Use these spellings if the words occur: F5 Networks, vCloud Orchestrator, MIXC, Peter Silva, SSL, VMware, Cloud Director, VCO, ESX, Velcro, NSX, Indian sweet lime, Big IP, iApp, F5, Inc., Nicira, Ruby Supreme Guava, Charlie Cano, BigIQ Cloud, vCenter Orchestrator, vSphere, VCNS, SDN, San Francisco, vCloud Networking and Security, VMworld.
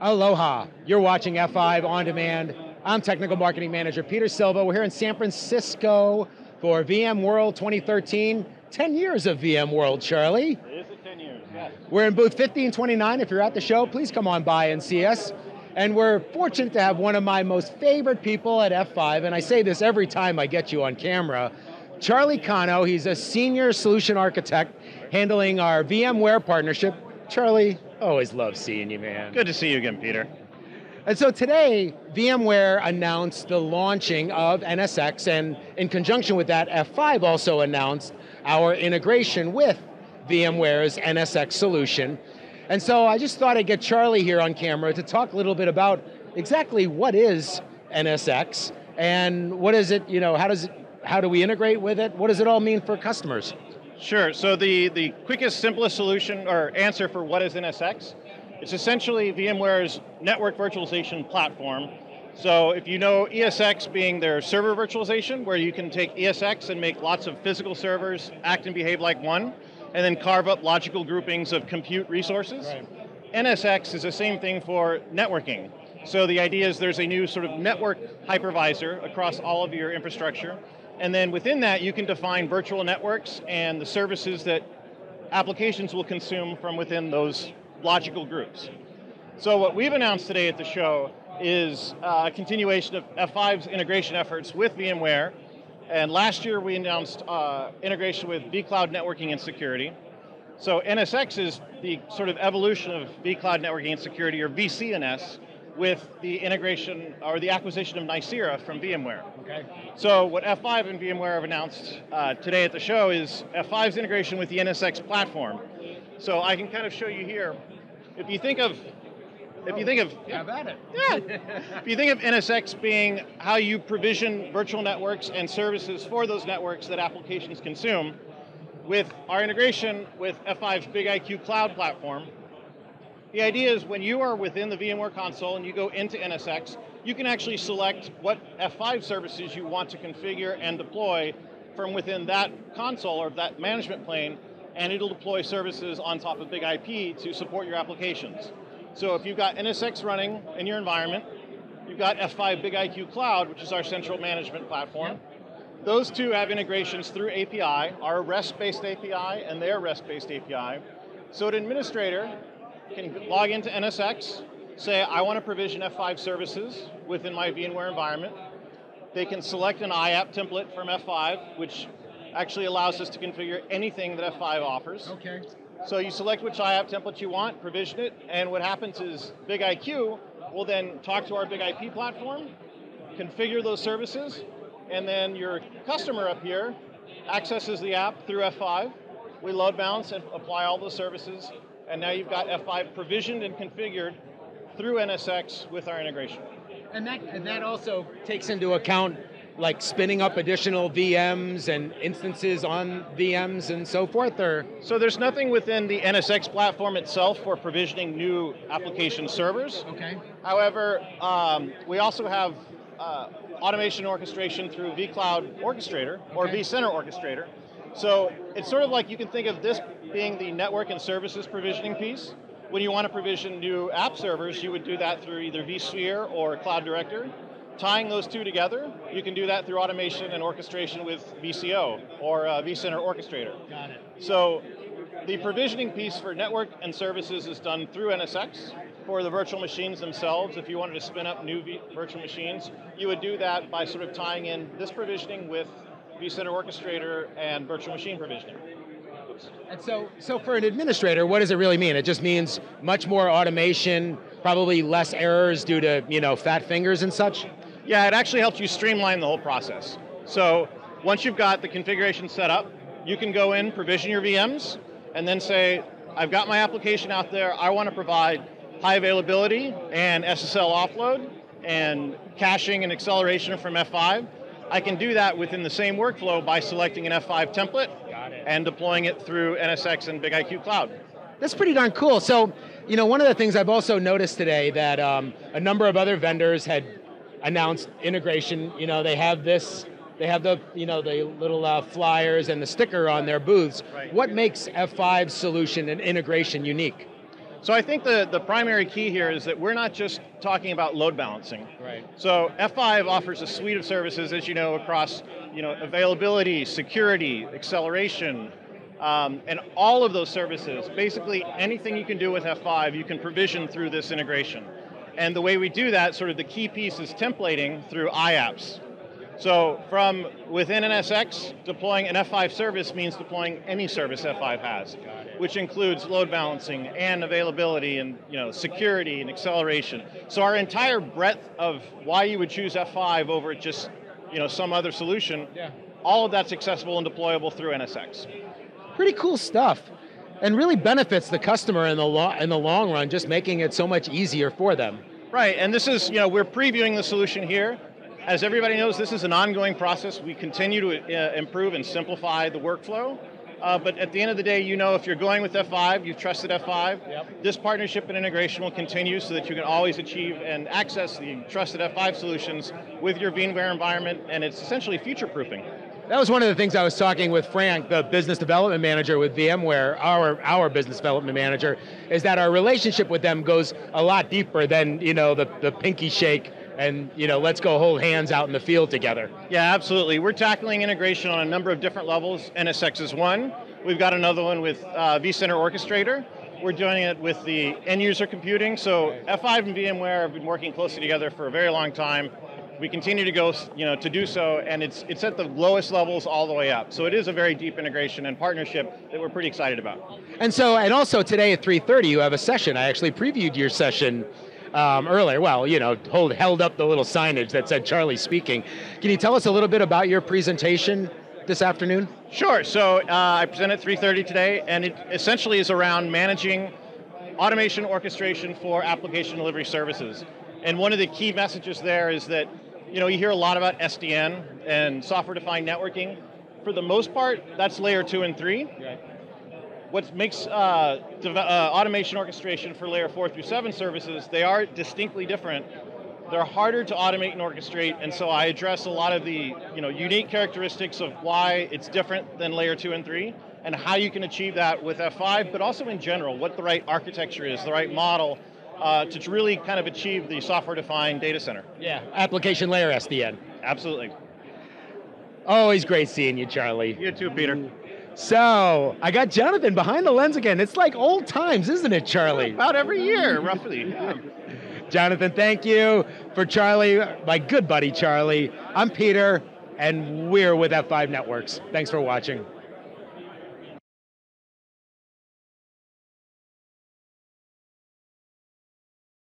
Aloha, you're watching F5 On Demand. I'm Technical Marketing Manager Peter Silva. We're here in San Francisco for VMworld 2013. 10 years of VMworld, Charlie. It is 10 years, yes. We're in booth 1529. If you're at the show, please come on by and see us. And we're fortunate to have one of my most favorite people at F5, and I say this every time I get you on camera, Charlie Cano. He's a senior solution architect handling our VMware partnership. Charlie, always love seeing you, man. Good to see you again, Peter. And so today, VMware announced the launching of NSX, and in conjunction with that, F5 also announced our integration with VMware's NSX solution. And so I just thought I'd get Charlie here on camera to talk a little bit about exactly what is NSX, and what is it, you know, how do we integrate with it? What does it all mean for customers? Sure, so the quickest, simplest solution or answer for what is NSX, it's essentially VMware's network virtualization platform. So if you know ESX being their server virtualization, where you can take ESX and make lots of physical servers act and behave like one, and then carve up logical groupings of compute resources. Right. NSX is the same thing for networking. So the idea is there's a new sort of network hypervisor across all of your infrastructure, and then within that you can define virtual networks and the services that applications will consume from within those logical groups. So what we've announced today at the show is a continuation of F5's integration efforts with VMware, and last year we announced integration with vCloud Networking and Security. So NSX is the sort of evolution of vCloud Networking and Security, or VCNS, with the integration, or the acquisition of Nicira from VMware. Okay. So what F5 and VMware have announced today at the show is F5's integration with the NSX platform. So I can kind of show you here. If you think of NSX being how you provision virtual networks and services for those networks that applications consume, with our integration with F5's BigIQ Cloud platform, the idea is when you are within the VMware console and you go into NSX, you can actually select what F5 services you want to configure and deploy from within that console or that management plane, and it'll deploy services on top of Big IP to support your applications. So if you've got NSX running in your environment, you've got F5 BigIQ Cloud, which is our central management platform. Those two have integrations through API, our REST-based API and their REST-based API. So an administrator can log into NSX, say, I want to provision F5 services within my VMware environment. They can select an iApp template from F5, which actually allows us to configure anything that F5 offers. Okay. So you select which iApp template you want, provision it, and what happens is BigIQ will then talk to our Big IP platform, configure those services, and then your customer up here accesses the app through F5. We load balance and apply all those services, and now you've got F5 provisioned and configured through NSX with our integration. And that also takes into account like spinning up additional VMs and instances on VMs and so forth, or? So there's nothing within the NSX platform itself for provisioning new application servers. Okay. However, we also have automation orchestration through vCloud Orchestrator, okay, or vCenter Orchestrator. So it's sort of like you can think of this being the network and services provisioning piece. When you want to provision new app servers, you would do that through either vSphere or Cloud Director. Tying those two together, you can do that through automation and orchestration with VCO, or vCenter Orchestrator. Got it. So the provisioning piece for network and services is done through NSX. For the virtual machines themselves, if you wanted to spin up new virtual machines, you would do that by sort of tying in this provisioning with vCenter Orchestrator and virtual machine provisioning. And so for an administrator, what does it really mean? It just means much more automation, probably less errors due to, you know, fat fingers and such? Yeah, it actually helps you streamline the whole process. So once you've got the configuration set up, you can go in, provision your VMs, and then say, I've got my application out there, I want to provide high availability and SSL offload and caching and acceleration from F5. I can do that within the same workflow by selecting an F5 template. Got it. And deploying it through NSX and BigIQ Cloud. That's pretty darn cool. So, you know, one of the things I've also noticed today that a number of other vendors had announced integration. You know, they have the little flyers and the sticker on their booths. Right. What makes F5's solution and integration unique? So I think the primary key here is that we're not just talking about load balancing. Right. So F5 offers a suite of services, as you know, across availability, security, acceleration, and all of those services. Basically, anything you can do with F5, you can provision through this integration. And the way we do that, sort of the key piece is templating through iApps. So from within NSX, deploying an F5 service means deploying any service F5 has, which includes load balancing and availability and security and acceleration. So our entire breadth of why you would choose F5 over just some other solution, all of that's accessible and deployable through NSX. Pretty cool stuff, and really benefits the customer in the long run, just making it so much easier for them. Right, and this is, we're previewing the solution here. As everybody knows, this is an ongoing process. We continue to improve and simplify the workflow. But at the end of the day, if you're going with F5, you've trusted F5. Yep. This partnership and integration will continue so that you can always achieve and access the trusted F5 solutions with your VMware environment, and it's essentially future-proofing. That was one of the things I was talking with Frank, the business development manager with VMware, our business development manager, is that our relationship with them goes a lot deeper than the pinky shake and let's go hold hands out in the field together. Yeah, absolutely. We're tackling integration on a number of different levels. NSX is one. We've got another one with vCenter Orchestrator. We're doing it with the end user computing. So F5 and VMware have been working closely together for a very long time. We continue to go, to do so, and it's at the lowest levels all the way up. So it is a very deep integration and partnership that we're pretty excited about. And so, and also today at 3:30, you have a session. I actually previewed your session earlier. Well, held up the little signage that said Charlie speaking. Can you tell us a little bit about your presentation this afternoon? Sure. So I present at 3:30 today, and it essentially is around managing automation orchestration for application delivery services. And one of the key messages there is that you hear a lot about SDN and software-defined networking. For the most part, that's layer 2 and 3. Right. What makes automation orchestration for layer 4 through 7 services, they are distinctly different. They're harder to automate and orchestrate, and so I address a lot of the unique characteristics of why it's different than layer 2 and 3, and how you can achieve that with F5, but also in general, what the right architecture is, the right model, to really kind of achieve the software-defined data center. Yeah, application layer SDN. Absolutely. Always great seeing you, Charlie. You too, Peter. So, I got Jonathan behind the lens again. It's like old times, isn't it, Charlie? About every year, roughly. Yeah. Jonathan, thank you. For Charlie, my good buddy Charlie, I'm Peter, and we're with F5 Networks. Thanks for watching.